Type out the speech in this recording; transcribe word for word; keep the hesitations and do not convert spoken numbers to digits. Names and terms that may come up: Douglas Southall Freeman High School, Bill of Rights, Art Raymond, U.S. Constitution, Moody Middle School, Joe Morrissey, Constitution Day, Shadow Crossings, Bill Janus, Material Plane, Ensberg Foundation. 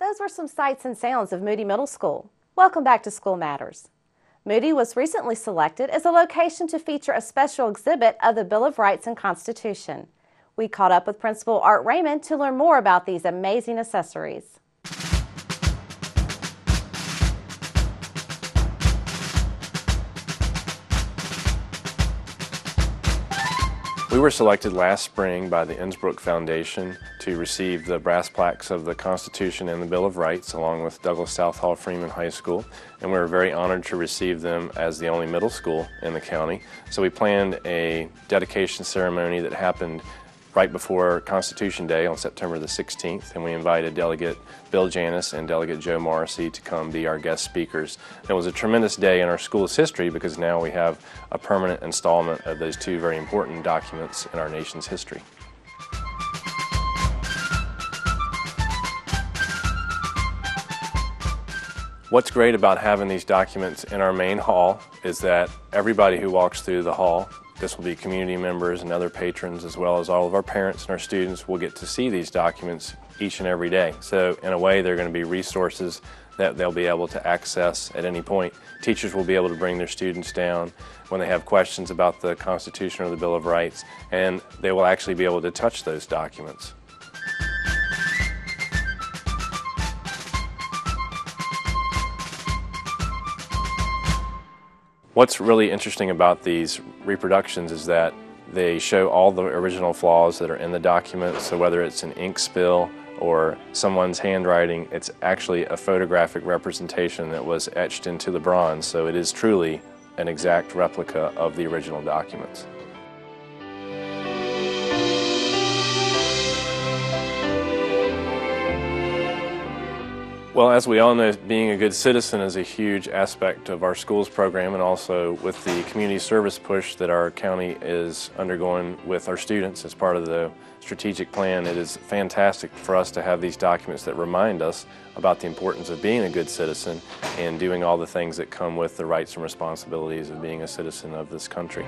Those were some sights and sounds of Moody Middle School. Welcome back to School Matters. Moody was recently selected as a location to feature a special exhibit of the Bill of Rights and Constitution. We caught up with Principal Art Raymond to learn more about these amazing accessories. We were selected last spring by the Ensberg Foundation to receive the brass plaques of the Constitution and the Bill of Rights along with Douglas Southall Freeman High School, and we were very honored to receive them as the only middle school in the county. So we planned a dedication ceremony that happened right before Constitution Day on September the sixteenth, and we invited Delegate Bill Janus and Delegate Joe Morrissey to come be our guest speakers. It was a tremendous day in our school's history because now we have a permanent installment of those two very important documents in our nation's history. What's great about having these documents in our main hall is that everybody who walks through the hall, this will be community members and other patrons, as well as all of our parents and our students, will get to see these documents each and every day. So in a way, they're going to be resources that they'll be able to access at any point. Teachers will be able to bring their students down when they have questions about the Constitution or the Bill of Rights, and they will actually be able to touch those documents. What's really interesting about these reproductions is that they show all the original flaws that are in the document, so whether it's an ink spill or someone's handwriting, it's actually a photographic representation that was etched into the bronze, so it is truly an exact replica of the original documents. Well, as we all know, being a good citizen is a huge aspect of our school's program, and also with the community service push that our county is undergoing with our students as part of the strategic plan. It is fantastic for us to have these documents that remind us about the importance of being a good citizen and doing all the things that come with the rights and responsibilities of being a citizen of this country.